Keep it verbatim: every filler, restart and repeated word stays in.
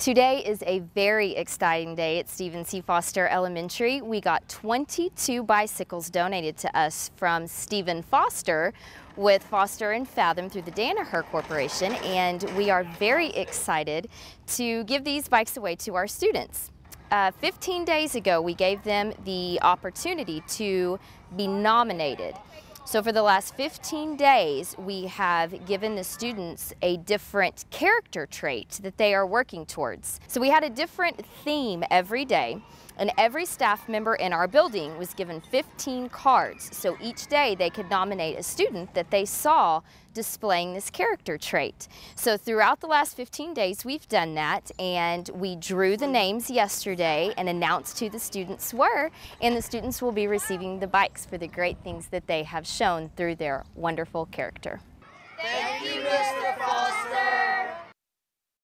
Today is a very exciting day at Stephen C. Foster Elementary. We got twenty-two bicycles donated to us from Stephen Foster with Foster and Fathom through the Danaher Corporation, and we are very excited to give these bikes away to our students. Uh, fifteen days ago, we gave them the opportunity to be nominated. So for the last fifteen days, we have given the students a different character trait that they are working towards. So we had a different theme every day, and every staff member in our building was given fifteen cards. So each day they could nominate a student that they saw displaying this character trait. So throughout the last fifteen days, we've done that, and we drew the names yesterday and announced who the students were, and the students will be receiving the bikes for the great things that they have shown through their wonderful character. Thank you, Mister